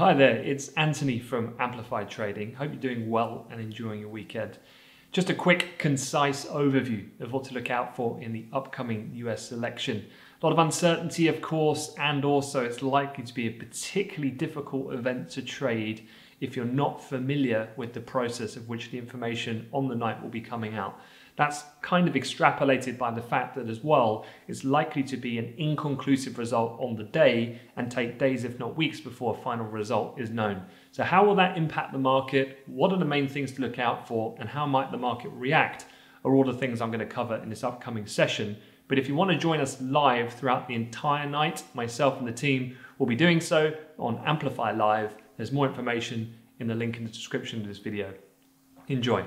Hi there, it's Anthony from Amplify Trading. Hope you're doing well and enjoying your weekend. Just a quick, concise overview of what to look out for in the upcoming US election. A lot of uncertainty, of course, and also it's likely to be a particularly difficult event to trade if you're not familiar with the process of which the information on the night will be coming out. That's kind of extrapolated by the fact that as well, it's likely to be an inconclusive result on the day and take days, if not weeks, before a final result is known. So how will that impact the market? What are the main things to look out for? And how might the market react? Are all the things I'm going to cover in this upcoming session. But if you want to join us live throughout the entire night, myself and the team will be doing so on Amplify Live. There's more information in the link in the description of this video. Enjoy.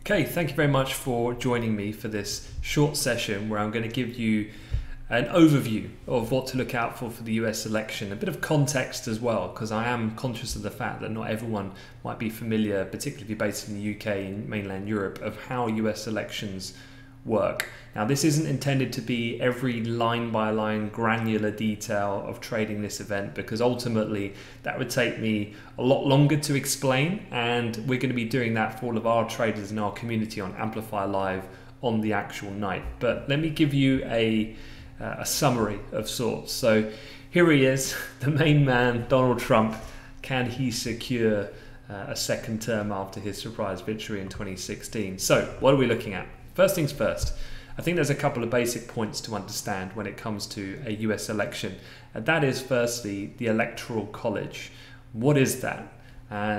Okay, thank you very much for joining me for this short session where I'm going to give you an overview of what to look out for the US election, a bit of context as well, because I am conscious of the fact that not everyone might be familiar, particularly if you're based in the UK and mainland Europe, of how US elections work. Now, this isn't intended to be every line by line granular detail of trading this event, because ultimately that would take me a lot longer to explain, and we're going to be doing that for all of our traders in our community on Amplify Live on the actual night. But let me give you a summary of sorts. So here he is, the main man, Donald Trump. Can he secure a second term after his surprise victory in 2016? So what are we looking at? First things first, I think there's a couple of basic points to understand when it comes to a US election. And that is firstly, the Electoral College. What is that?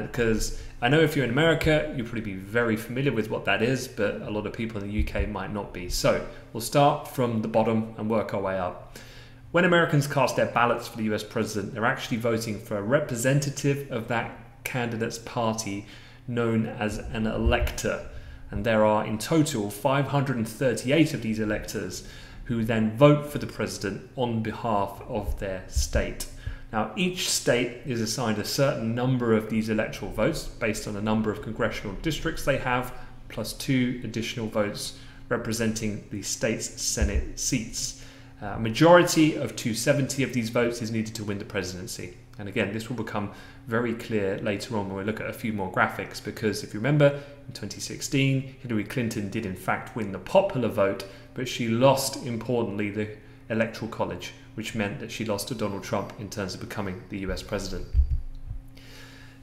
Because I know if you're in America, you'll probably be very familiar with what that is, but a lot of people in the UK might not be. So we'll start from the bottom and work our way up. When Americans cast their ballots for the US president, they're actually voting for a representative of that candidate's party known as an elector. And there are in total 538 of these electors who then vote for the president on behalf of their state. Now, each state is assigned a certain number of these electoral votes based on the number of congressional districts they have, plus 2 additional votes representing the state's Senate seats. A majority of 270 of these votes is needed to win the presidency. And again, this will become very clear later on when we look at a few more graphics, because if you remember, in 2016, Hillary Clinton did in fact win the popular vote, but she lost, importantly, the Electoral College, which meant that she lost to Donald Trump in terms of becoming the US president.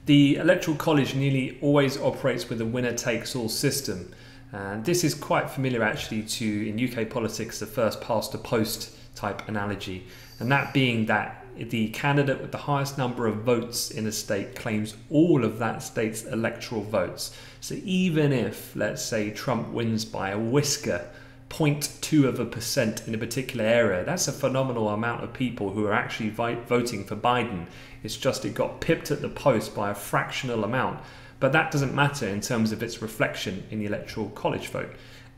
The Electoral College nearly always operates with a winner-takes-all system. And this is quite familiar actually to, in UK politics, the first past the post type analogy. And that being that the candidate with the highest number of votes in a state claims all of that state's electoral votes. So even if, let's say, Trump wins by a whisker, 0.2% in a particular area, that's a phenomenal amount of people who are actually voting for Biden. It's just it got pipped at the post by a fractional amount. But that doesn't matter in terms of its reflection in the Electoral College vote.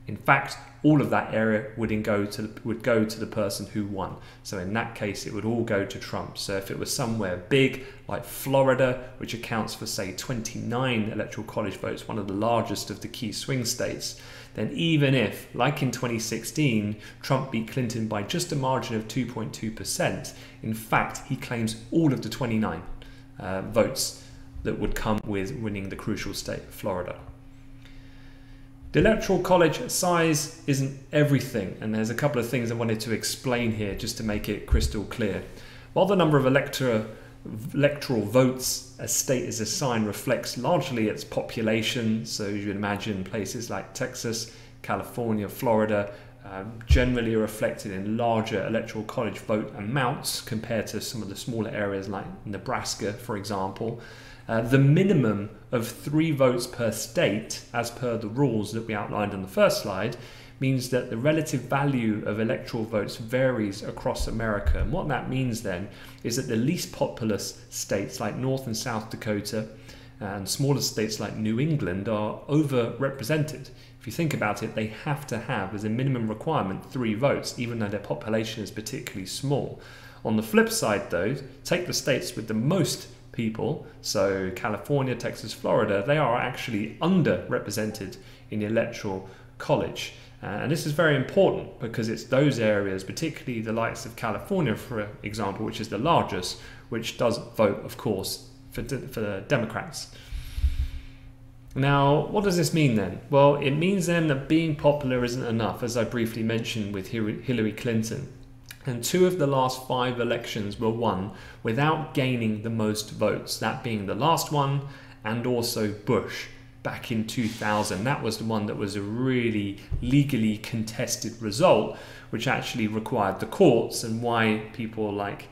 In fact, all of that area would go to the person who won. So in that case, it would all go to Trump. So if it was somewhere big like Florida, which accounts for, say, 29 Electoral College votes, one of the largest of the key swing states, then even if, like in 2016, Trump beat Clinton by just a margin of 2.2%, in fact, he claims all of the 29 votes that would come with winning the crucial state of Florida. The Electoral College size isn't everything, and there's a couple of things I wanted to explain here just to make it crystal clear. While the number of electoral votes a state is assigned reflects largely its population, so as you imagine places like Texas, California, Florida, generally are reflected in larger Electoral College vote amounts compared to some of the smaller areas like Nebraska, for example. The minimum of 3 votes per state, as per the rules that we outlined on the first slide, means that the relative value of electoral votes varies across America. And what that means then is that the least populous states like North and South Dakota and smaller states like New England are overrepresented. If you think about it, they have to have, as a minimum requirement, 3 votes, even though their population is particularly small. On the flip side, though, take the states with the most people, so California, Texas, Florida, they are actually underrepresented in the Electoral College. And this is very important because it's those areas, particularly the likes of California, for example, which is the largest, which does vote, of course, for the Democrats. Now, what does this mean then? Well, it means then that being popular isn't enough, as I briefly mentioned with Hillary Clinton. And 2 of the last 5 elections were won without gaining the most votes, that being the last one and also Bush back in 2000. That was the one that was a really legally contested result, which actually required the courts, and why people like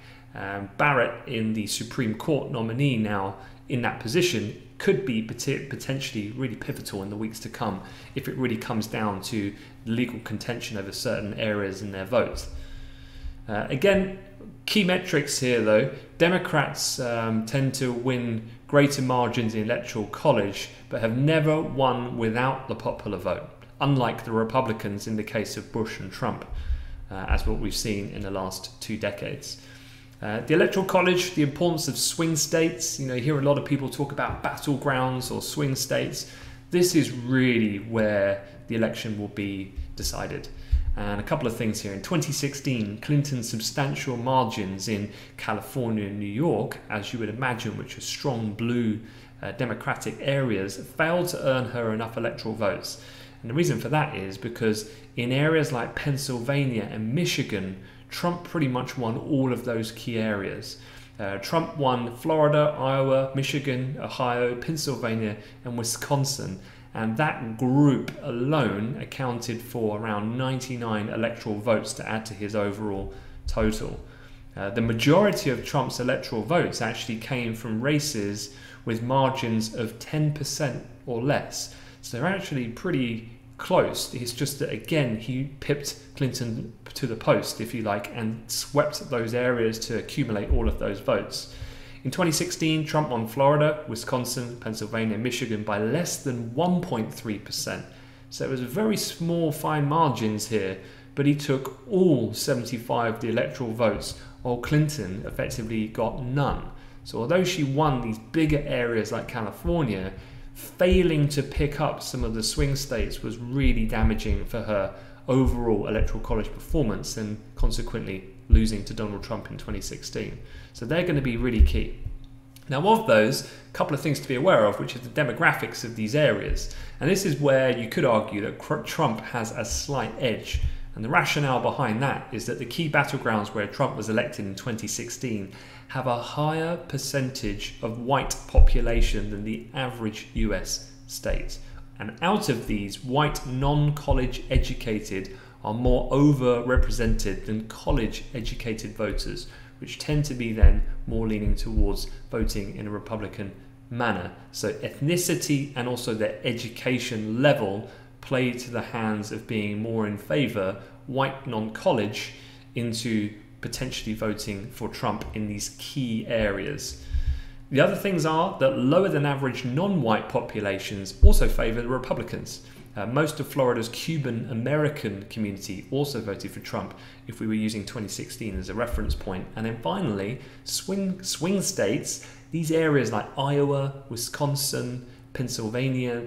Barrett in the Supreme Court nominee now in that position could be potentially really pivotal in the weeks to come if it really comes down to legal contention over certain areas in their votes. Again, key metrics here though, Democrats tend to win greater margins in Electoral College but have never won without the popular vote, unlike the Republicans in the case of Bush and Trump, as what we've seen in the last 2 decades. The Electoral College, the importance of swing states. You know, you hear a lot of people talk about battlegrounds or swing states. This is really where the election will be decided. And a couple of things here. In 2016, Clinton's substantial margins in California and New York, as you would imagine, which are strong blue Democratic areas, failed to earn her enough electoral votes. And the reason for that is because in areas like Pennsylvania and Michigan, Trump pretty much won all of those key areas. Trump won Florida, Iowa, Michigan, Ohio, Pennsylvania, and Wisconsin. And that group alone accounted for around 99 electoral votes to add to his overall total. The majority of Trump's electoral votes actually came from races with margins of 10% or less. So they're actually pretty close. It's just that, again, he pipped Clinton to the post, if you like, and swept those areas to accumulate all of those votes. In 2016, Trump won Florida, Wisconsin, Pennsylvania, and Michigan by less than 1.3%. So it was very small, fine margins here, but he took all 75 of the electoral votes, while Clinton effectively got none. So although she won these bigger areas like California, failing to pick up some of the swing states was really damaging for her overall Electoral College performance, and consequently losing to Donald Trump in 2016. So they're going to be really key. Now, of those, a couple of things to be aware of, which is the demographics of these areas. And this is where you could argue that Trump has a slight edge. And the rationale behind that is that the key battlegrounds where Trump was elected in 2016 have a higher percentage of white population than the average US state. And out of these, white non-college educated are more overrepresented than college educated voters, which tend to be then more leaning towards voting in a Republican manner. So ethnicity and also their education level play to the hands of being more in favor white non-college into potentially voting for Trump in these key areas. The other things are that lower than average non-white populations also favor the Republicans. Most of Florida's Cuban American community also voted for Trump if we were using 2016 as a reference point. And then finally, swing states, these areas like Iowa, Wisconsin, Pennsylvania,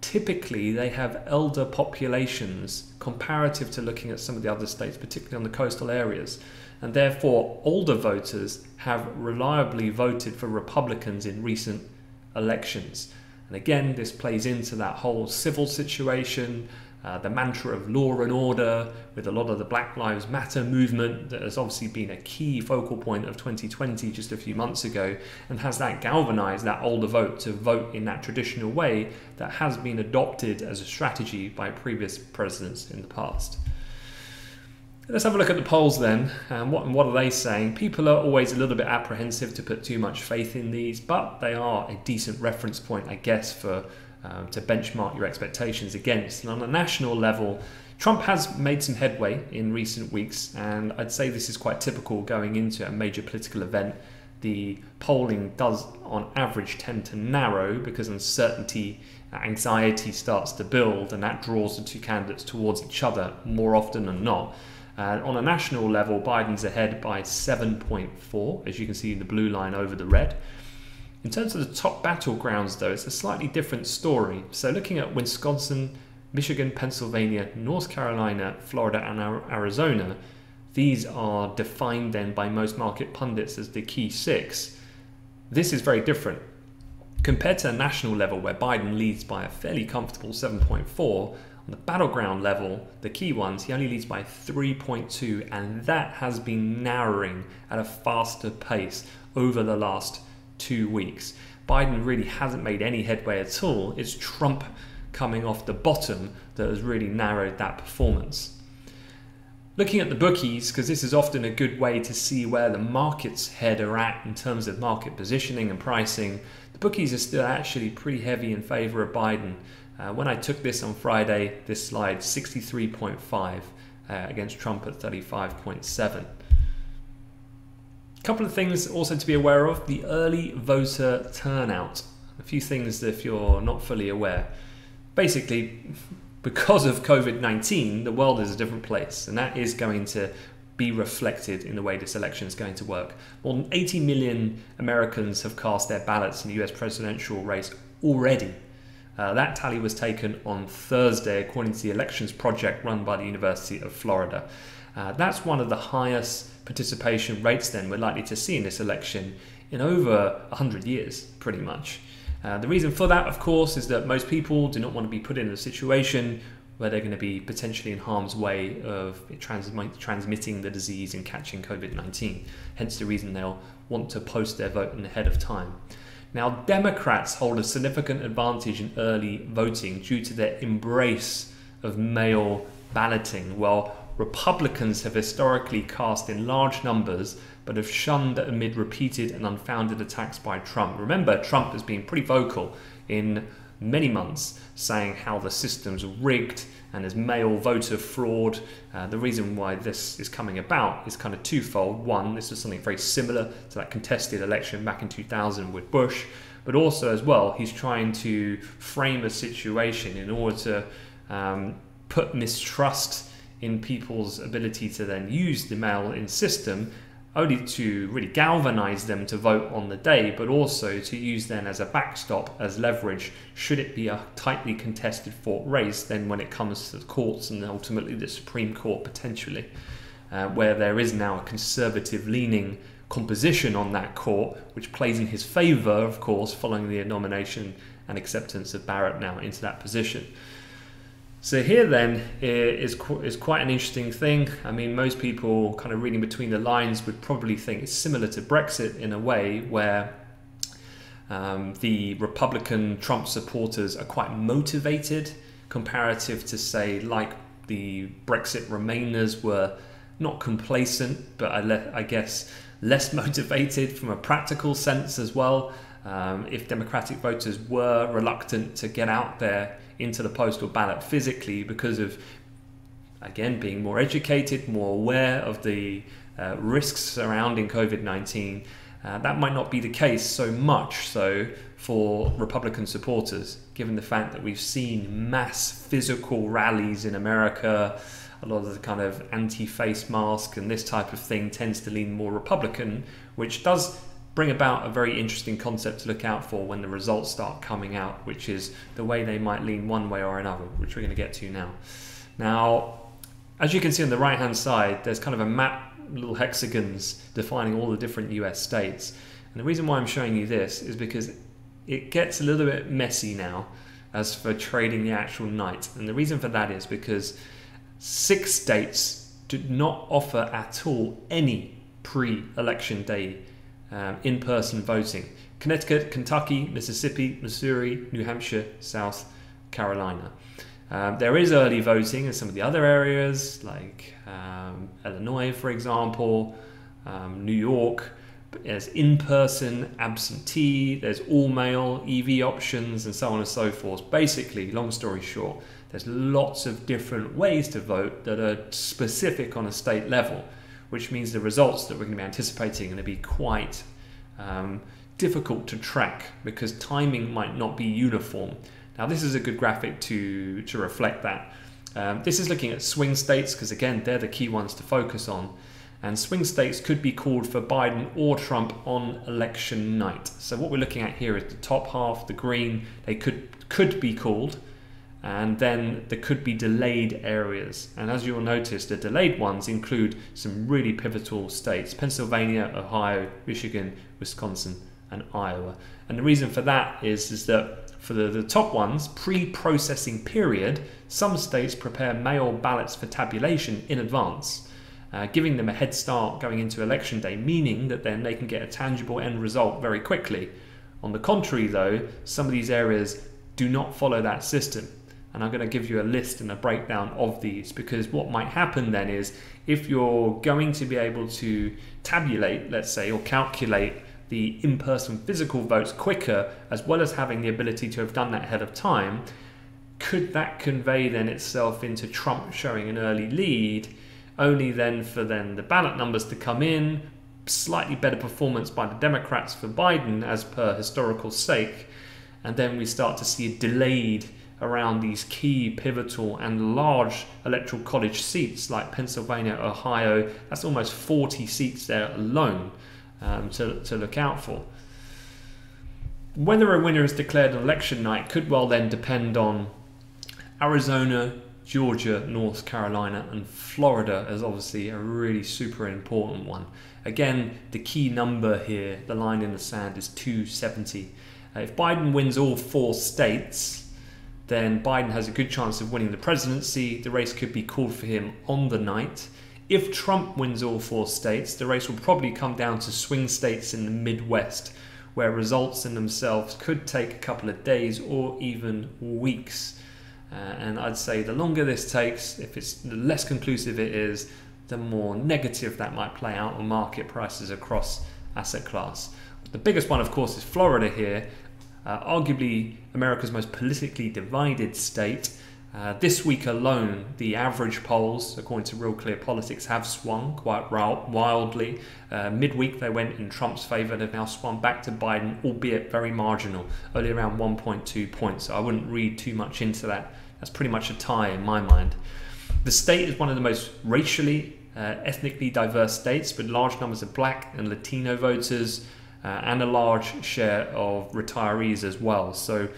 typically they have elder populations comparative to looking at some of the other states, particularly on the coastal areas, and therefore older voters have reliably voted for Republicans in recent elections. And again, this plays into that whole civil situation, the mantra of law and order with a lot of the Black Lives Matter movement that has obviously been a key focal point of 2020 just a few months ago, and has that galvanized that older vote to vote in that traditional way that has been adopted as a strategy by previous presidents in the past. Let's have a look at the polls then. What are they saying? People are always a little bit apprehensive to put too much faith in these, but they are a decent reference point, I guess, for to benchmark your expectations against. And on a national level, Trump has made some headway in recent weeks, and I'd say this is quite typical going into a major political event. The polling does, on average, tend to narrow because uncertainty, anxiety starts to build, and that draws the 2 candidates towards each other more often than not. On a national level, Biden's ahead by 7.4, as you can see in the blue line over the red. In terms of the top battlegrounds, though, it's a slightly different story. So looking at Wisconsin, Michigan, Pennsylvania, North Carolina, Florida, and Arizona, these are defined then by most market pundits as the key six. This is very different. Compared to a national level where Biden leads by a fairly comfortable 7.4, on the battleground level, the key ones, he only leads by 3.2, and that has been narrowing at a faster pace over the last 2 weeks. Biden really hasn't made any headway at all. It's Trump coming off the bottom that has really narrowed that performance. Looking at the bookies, because this is often a good way to see where the market's head are at in terms of market positioning and pricing, the bookies are still actually pretty heavy in favor of Biden. When I took this on Friday, this slide, 63.5 against Trump at 35.7. A couple of things also to be aware of, the early voter turnout. A few things if you're not fully aware. Basically, because of COVID-19, the world is a different place, and that is going to be reflected in the way this election is going to work. More than 80 million Americans have cast their ballots in the US presidential race already. That tally was taken on Thursday, according to the elections project run by the University of Florida. That's one of the highest participation rates then we're likely to see in this election in over 100 years, pretty much. The reason for that, of course, is that most people do not want to be put in a situation where they're going to be potentially in harm's way of transmitting the disease and catching COVID-19. Hence the reason they'll want to post their vote ahead of time. Now, Democrats hold a significant advantage in early voting due to their embrace of mail balloting, while Republicans have historically cast in large numbers but have shunned amid repeated and unfounded attacks by Trump. Remember, Trump has been pretty vocal in many months saying how the system's rigged and there's mail voter fraud. The reason why this is coming about is kind of twofold. One, this is something very similar to that contested election back in 2000 with Bush, but also as well, he's trying to frame a situation in order to put mistrust in people's ability to then use the mail-in system, only to really galvanize them to vote on the day, but also to use them as a backstop, as leverage, should it be a tightly contested fought race, then when it comes to the courts and ultimately the Supreme Court potentially, where there is now a conservative leaning composition on that court, which plays in his favor, of course, following the nomination and acceptance of Barrett now into that position. So here then is quite an interesting thing. I mean, most people kind of reading between the lines would probably think it's similar to Brexit in a way where the Republican Trump supporters are quite motivated comparative to, say, like the Brexit Remainers were not complacent, but I guess less motivated from a practical sense as well. If Democratic voters were reluctant to get out there into the postal ballot physically because of, again, being more educated, more aware of the risks surrounding COVID-19, that might not be the case so much so for Republican supporters, given the fact that we've seen mass physical rallies in America. A lot of the kind of anti-face mask and this type of thing tends to lean more Republican, which does bring about a very interesting concept to look out for when the results start coming out, which is the way they might lean one way or another, which we're going to get to now. Now, as you can see on the right-hand side, there's kind of a map, little hexagons defining all the different US states. And the reason why I'm showing you this is because it gets a little bit messy now as for trading the actual night. And the reason for that is because 6 states did not offer at all any pre-election day in-person voting. Connecticut, Kentucky, Mississippi, Missouri, New Hampshire, South Carolina. There is early voting in some of the other areas like Illinois, for example, New York. But there's in-person, absentee, there's all-mail, EV options, and so on and so forth. Basically, long story short, there's lots of different ways to vote that are specific on a state level, which means the results that we're going to be anticipating are going to be quite difficult to track because timing might not be uniform. Now, this is a good graphic to reflect that. This is looking at swing states because, again, they're the key ones to focus on. And swing states could be called for Biden or Trump on election night. So what we're looking at here is the top half, the green, they could be called. And then there could be delayed areas. And as you'll notice, the delayed ones include some really pivotal states: Pennsylvania, Ohio, Michigan, Wisconsin, and Iowa. And the reason for that is that for the top ones, pre-processing period, some states prepare mail ballots for tabulation in advance, giving them a head start going into election day, meaning that then they can get a tangible end result very quickly. On the contrary, though, some of these areas do not follow that system. And I'm going to give you a list and a breakdown of these, because what might happen then is if you're going to be able to tabulate, let's say, or calculate the in-person physical votes quicker, as well as having the ability to have done that ahead of time, could that convey then itself into Trump showing an early lead, only then for then the ballot numbers to come in, slightly better performance by the Democrats for Biden as per historical sake, and then we start to see a delayed around these key pivotal and large electoral college seats like Pennsylvania, Ohio. That's almost 40 seats there alone to look out for. Whether a winner is declared on election night could well then depend on Arizona, Georgia, North Carolina, and Florida is obviously a really super important one. Again, the key number here, the line in the sand, is 270. If Biden wins all four states, then Biden has a good chance of winning the presidency. The race could be called for him on the night. If Trump wins all four states, the race will probably come down to swing states in the Midwest, where results in themselves could take a couple of days or even weeks. And I'd say the longer this takes, the less conclusive it is, the more negative that might play out on market prices across asset class. The biggest one, of course, is Florida here. Arguably America's most politically divided state. This week alone, the average polls, according to Real Clear Politics, have swung quite wildly. Midweek, they went in Trump's favor. They've now swung back to Biden, albeit very marginal, only around 1.2 points. So I wouldn't read too much into that. That's pretty much a tie in my mind. The state is one of the most racially, ethnically diverse states, with large numbers of black and Latino voters, and a large share of retirees as well. So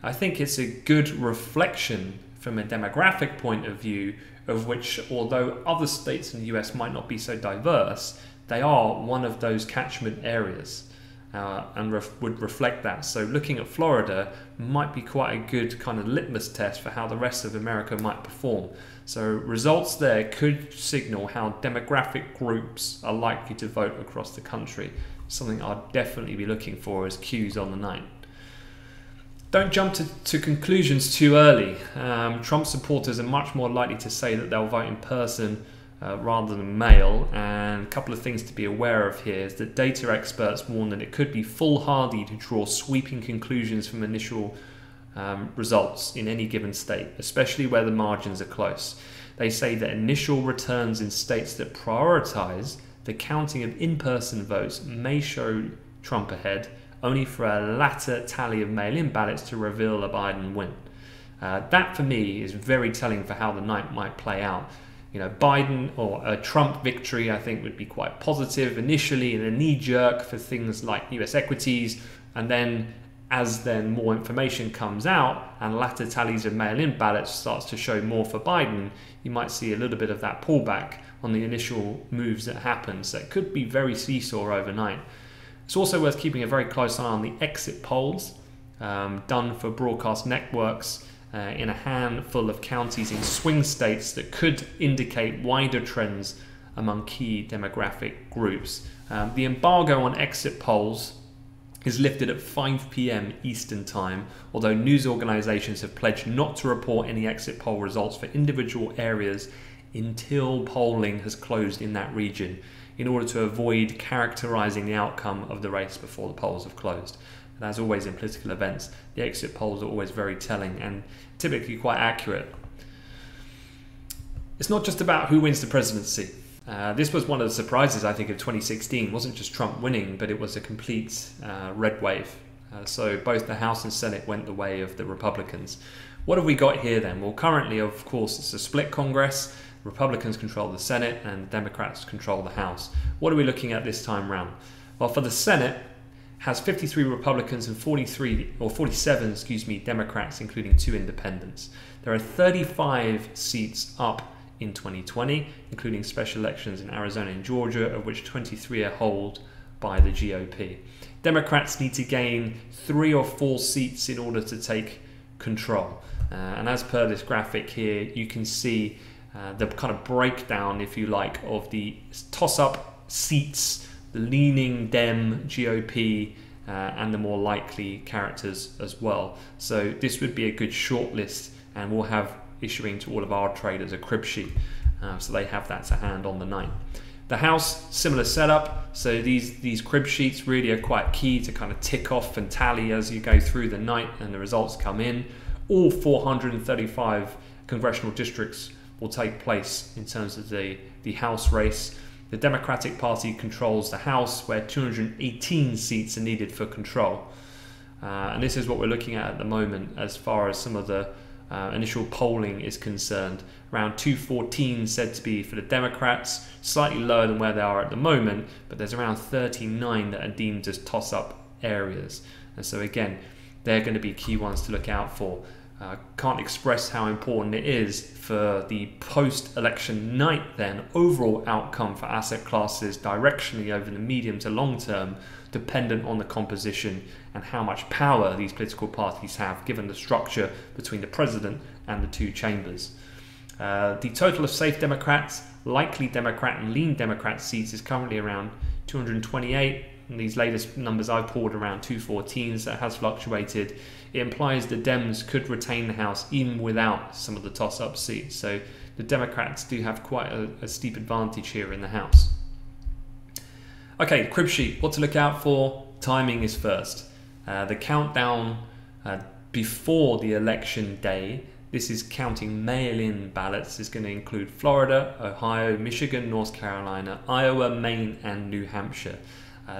I think it's a good reflection from a demographic point of view of which, although other states in the US might not be so diverse, they are one of those catchment areas and would reflect that. So looking at Florida might be quite a good kind of litmus test for how the rest of America might perform. So results there could signal how demographic groups are likely to vote across the country. Something I'd definitely be looking for as cues on the night. Don't jump to conclusions too early. Trump supporters are much more likely to say that they'll vote in person rather than mail. And a couple of things to be aware of here is that data experts warn that it could be foolhardy to draw sweeping conclusions from initial results in any given state, especially where the margins are close. They say that initial returns in states that prioritize the counting of in-person votes may show Trump ahead, only for a latter tally of mail-in ballots to reveal a Biden win. That, for me, is very telling for how the night might play out. You know, Biden or a Trump victory, I think, would be quite positive initially in a knee-jerk for things like US equities, and then as then more information comes out and latter tallies of mail-in ballots starts to show more for Biden, you might see a little bit of that pullback on the initial moves that happen. So it could be very seesaw overnight. It's also worth keeping a very close eye on the exit polls done for broadcast networks in a handful of counties in swing states that could indicate wider trends among key demographic groups. The embargo on exit polls is lifted at 5 p.m. Eastern Time, although news organizations have pledged not to report any exit poll results for individual areas until polling has closed in that region, in order to avoid characterizing the outcome of the race before the polls have closed. And as always in political events, the exit polls are always very telling and typically quite accurate. It's not just about who wins the presidency. This was one of the surprises, I think, of 2016. It wasn't just Trump winning, but it was a complete red wave. So both the House and Senate went the way of the Republicans. What have we got here then? Well, currently, of course, it's a split Congress. Republicans control the Senate and Democrats control the House. What are we looking at this time round? Well, for the Senate, has 53 Republicans and 47, excuse me, Democrats, including 2 independents. There are 35 seats up in 2020, including special elections in Arizona and Georgia, of which 23 are held by the GOP. Democrats need to gain 3 or 4 seats in order to take control. And as per this graphic here, you can see the kind of breakdown, if you like, of the toss-up seats, the leaning Dem, GOP, and the more likely characters as well. So this would be a good shortlist, and we'll have issuing to all of our traders a crib sheet, so they have that to hand on the 9th. The House, similar setup, so these crib sheets really are quite key to kind of tick off and tally as you go through the night and the results come in. All 435 congressional districts will take place in terms of the House race. The Democratic Party controls the House, where 218 seats are needed for control. And this is what we're looking at the moment as far as some of the initial polling is concerned. Around 214 said to be for the Democrats, slightly lower than where they are at the moment, but there's around 39 that are deemed as toss-up areas. And so again, they're going to be key ones to look out for. Can't express how important it is for the post-election night then, overall outcome for asset classes directionally over the medium to long term, dependent on the composition and how much power these political parties have, given the structure between the president and the 2 chambers. The total of safe Democrats, likely Democrat and lean Democrat seats is currently around 228, and these latest numbers I pulled around 214, so it has fluctuated. It implies the Dems could retain the House even without some of the toss-up seats, so the Democrats do have quite a steep advantage here in the House. Okay, crib sheet, what to look out for? Timing is first. The countdown before the election day, this is counting mail-in ballots, is going to include Florida, Ohio, Michigan, North Carolina, Iowa, Maine, and New Hampshire.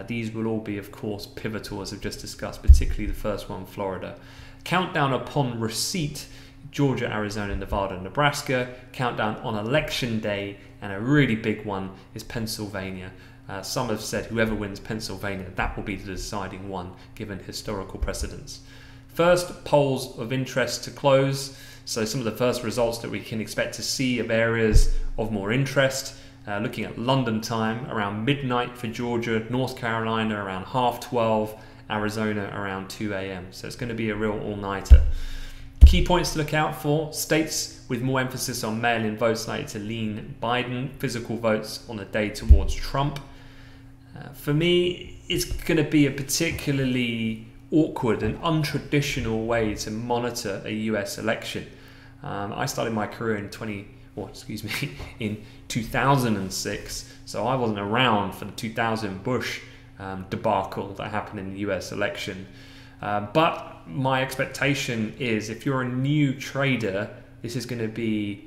These will all be, of course, pivotal, as I've just discussed, particularly the first one, Florida. Countdown upon receipt, Georgia, Arizona, Nevada, Nebraska. Countdown on election day, and a really big one is Pennsylvania. Some have said whoever wins Pennsylvania, that will be the deciding one, given historical precedence. First polls of interest to close. So some of the first results that we can expect to see of areas of more interest. Looking at London time, around midnight for Georgia, North Carolina around 12:30, Arizona around 2 a.m. So it's going to be a real all-nighter. Key points to look out for: states with more emphasis on mail-in votes likely to lean Biden, physical votes on the day towards Trump. For me, it's going to be a particularly awkward and untraditional way to monitor a US election. I started my career in 2006, so I wasn't around for the 2000 Bush debacle that happened in the US election. But my expectation is, if you're a new trader, this is going to be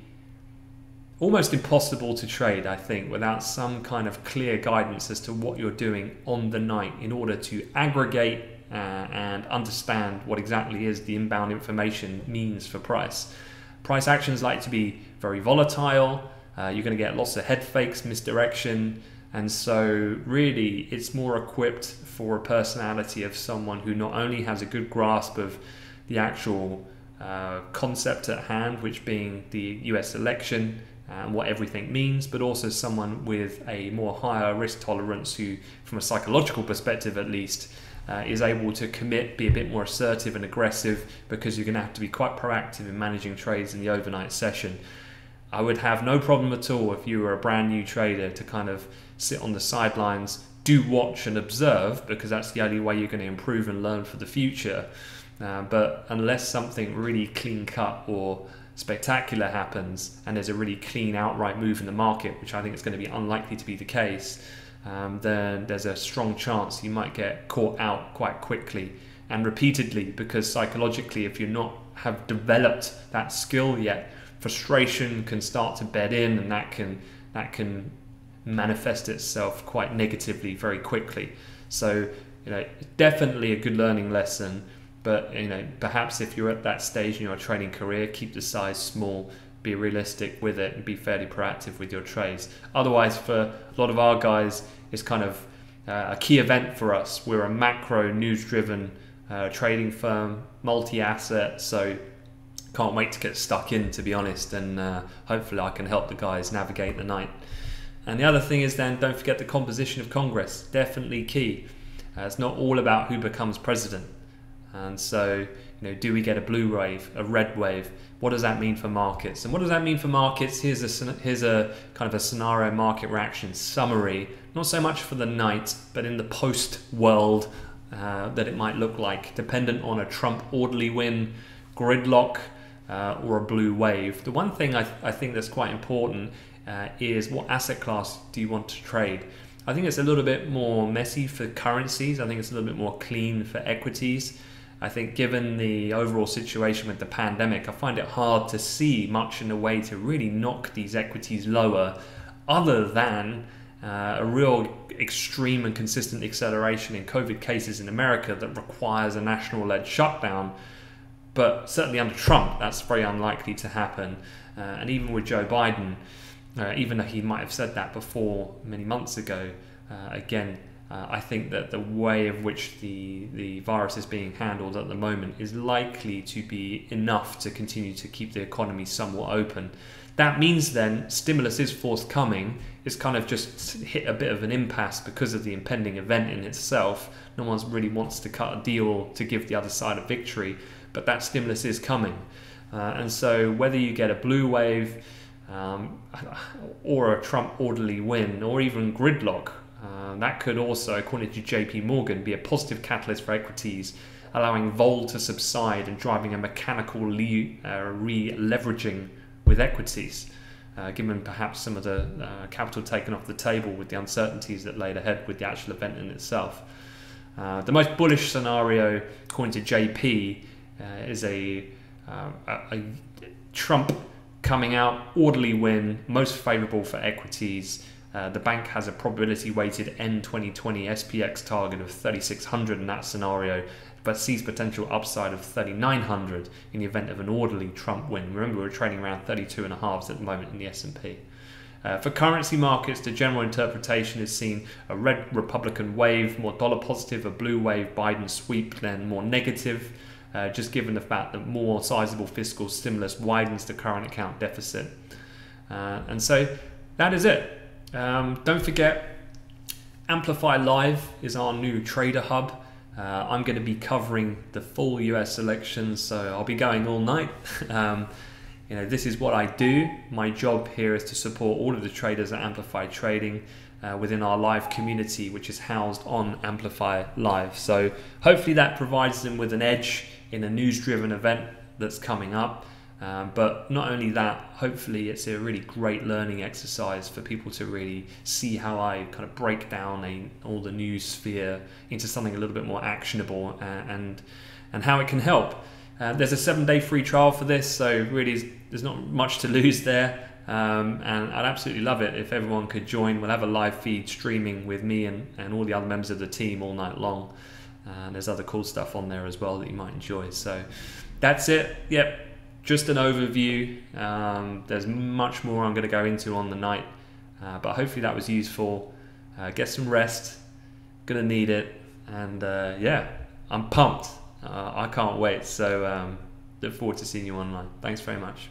almost impossible to trade, I think, without some kind of clear guidance as to what you're doing on the night in order to aggregate and understand what exactly is the inbound information means for price. Price actions like to be very volatile. You're going to get lots of head fakes, misdirection. And so really, it's more equipped for a personality of someone who not only has a good grasp of the actual concept at hand, which being the US election and what everything means, but also someone with a more higher risk tolerance who, from a psychological perspective at least, is able to commit, be a bit more assertive and aggressive, because you're going to have to be quite proactive in managing trades in the overnight session. I would have no problem at all if you were a brand new trader to kind of sit on the sidelines, do watch and observe, because that's the only way you're going to improve and learn for the future. But unless something really clean cut or spectacular happens, and there's a really clean outright move in the market, which I think is going to be unlikely to be the case, then there's a strong chance you might get caught out quite quickly and repeatedly, because psychologically, if you're not have developed that skill yet, frustration can start to bed in, and that can manifest itself quite negatively very quickly. So, you know, definitely a good learning lesson, but, you know, perhaps if you're at that stage in your trading career, keep the size small, be realistic with it, and be fairly proactive with your trades. Otherwise, for a lot of our guys, it's kind of a key event for us. We're a macro news-driven trading firm, multi-asset, so can't wait to get stuck in, to be honest, and hopefully I can help the guys navigate the night. And the other thing is then, don't forget the composition of Congress, definitely key. It's not all about who becomes president. And so, you know, do we get a blue wave, a red wave? What does that mean for markets? And what does that mean for markets? Here's a kind of a scenario market reaction summary, not so much for the night, but in the post world that it might look like, dependent on a Trump orderly win, gridlock, or a blue wave. The one thing I think that's quite important is what asset class do you want to trade? I think it's a little bit more messy for currencies. I think it's a little bit more clean for equities. I think given the overall situation with the pandemic, I find it hard to see much in a way to really knock these equities lower other than a real extreme and consistent acceleration in COVID cases in America that requires a national-led shutdown. But certainly under Trump, that's very unlikely to happen. And even with Joe Biden, even though he might have said that before many months ago, again, I think that the way in which the virus is being handled at the moment is likely to be enough to continue to keep the economy somewhat open. That means then stimulus is forthcoming. It's kind of just hit a bit of an impasse because of the impending event in itself. No one really wants to cut a deal to give the other side a victory, but that stimulus is coming. And so whether you get a blue wave or a Trump orderly win or even gridlock, that could also, according to JP Morgan, be a positive catalyst for equities, allowing vol to subside and driving a mechanical re-leveraging with equities, given perhaps some of the capital taken off the table with the uncertainties that laid ahead with the actual event in itself. The most bullish scenario, according to JP, is a Trump coming out, orderly win, most favorable for equities. The bank has a probability-weighted end 2020 SPX target of 3,600 in that scenario, but sees potential upside of 3,900 in the event of an orderly Trump win. Remember, we're trading around 32.5s at the moment in the S&P. For currency markets, the general interpretation is seen a red Republican wave, more dollar positive, a blue wave, Biden sweep, then more negative, just given the fact that more sizable fiscal stimulus widens the current account deficit. And so that is it. Don't forget, Amplify Live is our new trader hub. I'm going to be covering the full US elections, so I'll be going all night. You know, this is what I do. My job here is to support all of the traders at Amplify Trading within our live community, which is housed on Amplify Live. So hopefully that provides them with an edge in a news-driven event that's coming up. But not only that, hopefully it's a really great learning exercise for people to really see how I kind of break down all the news sphere into something a little bit more actionable and how it can help. There's a 7-day free trial for this, so really there's not much to lose there. And I'd absolutely love it if everyone could join. We'll have a live feed streaming with me and all the other members of the team all night long. And there's other cool stuff on there as well that you might enjoy. So that's it. Yep. Just an overview. There's much more I'm going to go into on the night, but hopefully that was useful. Get some rest, gonna need it, and yeah, I'm pumped. I can't wait, so look forward to seeing you online. Thanks very much.